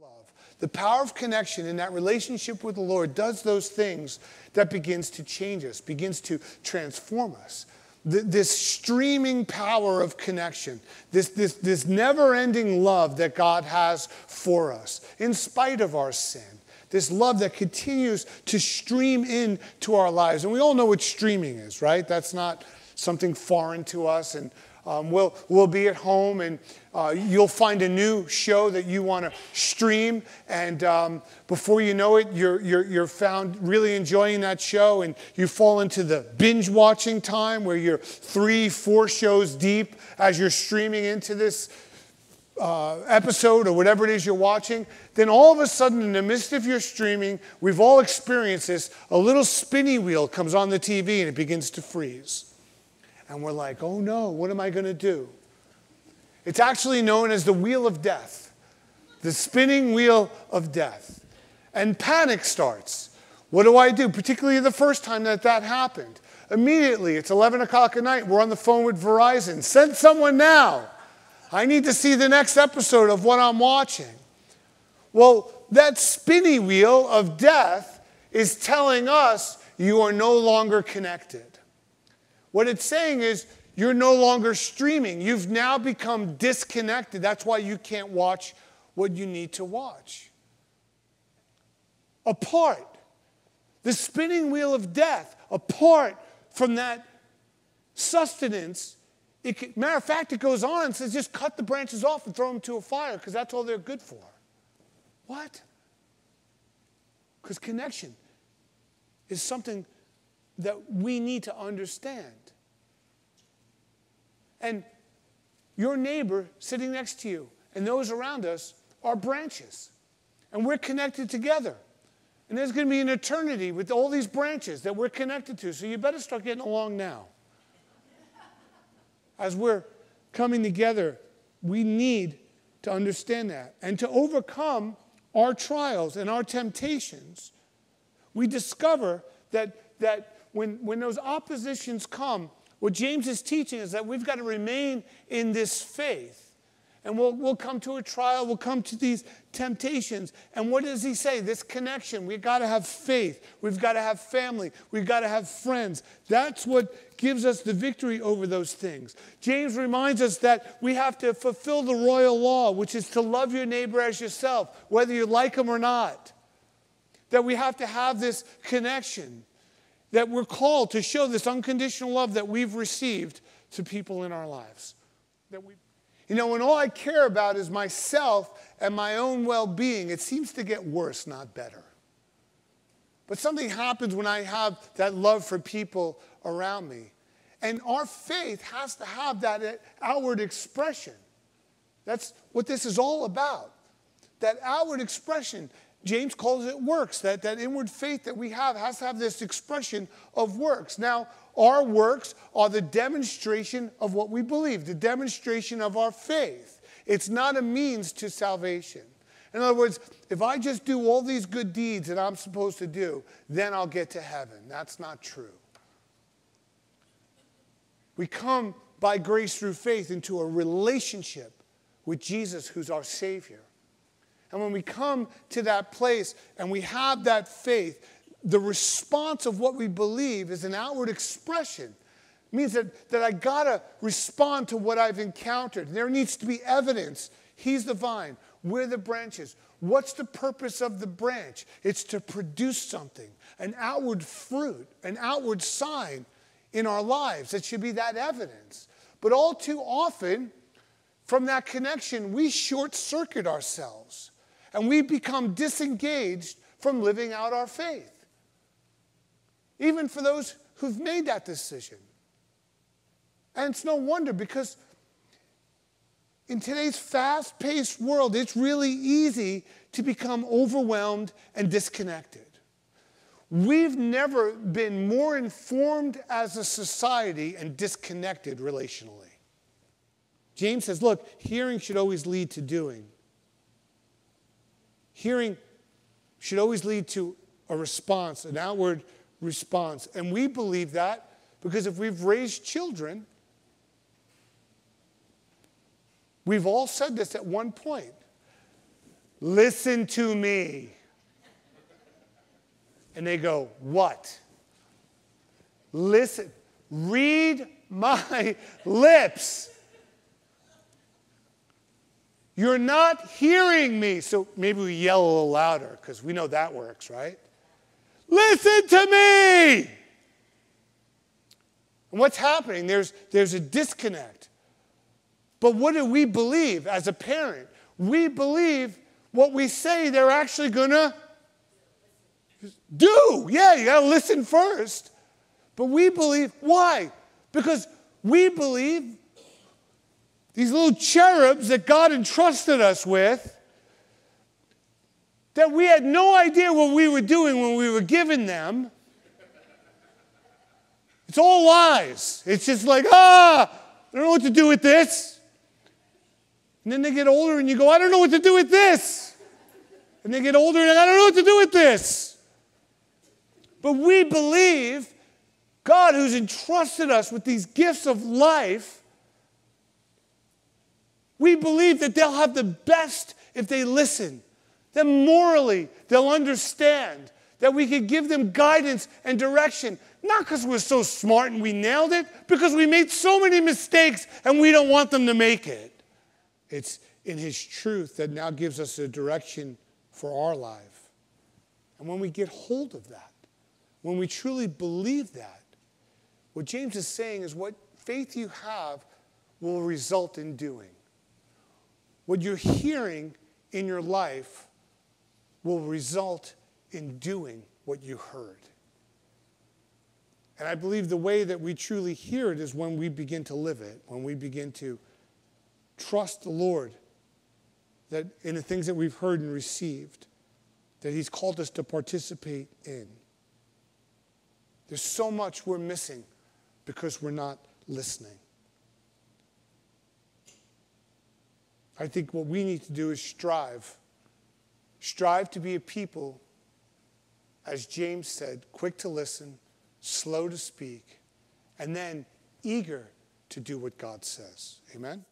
love. The power of connection in that relationship with the Lord does those things that begins to change us, begins to transform us. This streaming power of connection, this never-ending love that God has for us, in spite of our sin, this love that continues to stream into our lives. And we all know what streaming is, right? That's not something foreign to us. And we'll be at home, and you'll find a new show that you want to stream, and before you know it, you're found really enjoying that show, and you fall into the binge-watching time where you're 3-4 shows deep as you're streaming into this episode or whatever it is you're watching. Then all of a sudden, in the midst of your streaming, we've all experienced this, a little spinny wheel comes on the TV and it begins to freeze. And we're like, oh no, what am I going to do? It's actually known as the wheel of death, the spinning wheel of death. And panic starts. What do I do? Particularly the first time that happened. Immediately, it's 11 o'clock at night, we're on the phone with Verizon. Send someone now. I need to see the next episode of what I'm watching. Well, that spinny wheel of death is telling us you are no longer connected. What it's saying is you're no longer streaming. You've now become disconnected. That's why you can't watch what you need to watch. Apart, the spinning wheel of death, apart from that sustenance, matter of fact, it goes on and says just cut the branches off and throw them to a fire because that's all they're good for. What? Because connection is something that we need to understand. And your neighbor sitting next to you and those around us are branches. And we're connected together. And there's going to be an eternity with all these branches that we're connected to. So you better start getting along now. As we're coming together, we need to understand that. And to overcome our trials and our temptations, we discover that when those oppositions come, what James is teaching is that we've got to remain in this faith. And we'll come to a trial, we'll come to these temptations. And what does he say? This connection. We've got to have faith. We've got to have family. We've got to have friends. That's what gives us the victory over those things. James reminds us that we have to fulfill the royal law, which is to love your neighbor as yourself, whether you like him or not. That we have to have this connection, that we're called to show this unconditional love that we've received to people in our lives. You know, when all I care about is myself and my own well-being, it seems to get worse, not better. But something happens when I have that love for people around me. And our faith has to have that outward expression. That's what this is all about. That outward expression. James calls it works, that inward faith that we have has to have this expression of works. Now, our works are the demonstration of what we believe, the demonstration of our faith. It's not a means to salvation. In other words, if I just do all these good deeds that I'm supposed to do, then I'll get to heaven. That's not true. We come by grace through faith into a relationship with Jesus, who's our Savior. And when we come to that place and we have that faith, the response of what we believe is an outward expression. It means that I got to respond to what I've encountered. There needs to be evidence. He's the vine. We're the branches. What's the purpose of the branch? It's to produce something, an outward fruit, an outward sign in our lives. It should be that evidence. But all too often, from that connection, we short-circuit ourselves. And we become disengaged from living out our faith. Even for those who've made that decision. And it's no wonder, because in today's fast-paced world, it's really easy to become overwhelmed and disconnected. We've never been more informed as a society and disconnected relationally. James says, look, hearing should always lead to doing. Hearing should always lead to a response, an outward response. And we believe that because if we've raised children, we've all said this at one point. listen to me. And they go, what? Listen, read my lips. You're not hearing me. So maybe we yell a little louder because we know that works, right? Listen to me. And what's happening? There's a disconnect. But what do we believe as a parent? We believe what we say they're actually going to do. Yeah, you got to listen first. But we believe, why? Because we believe these little cherubs that God entrusted us with, that we had no idea what we were doing when we were given them. It's all lies. It's just like, I don't know what to do with this. And then they get older and you go, I don't know what to do with this. And they get older and I don't know what to do with this. But we believe God, who's entrusted us with these gifts of life, we believe that they'll have the best if they listen. That morally they'll understand. That we could give them guidance and direction. Not because we're so smart and we nailed it, because we made so many mistakes and we don't want them to make it. It's in his truth that now gives us a direction for our life. And when we get hold of that, when we truly believe that, what James is saying is what faith you have will result in doing. What you're hearing in your life will result in doing what you heard. And I believe the way that we truly hear it is when we begin to live it, when we begin to trust the Lord that in the things that we've heard and received, that he's called us to participate in. There's so much we're missing because we're not listening. I think what we need to do is strive. Strive to be a people, as James said, quick to listen, slow to speak, and then eager to do what God says. Amen?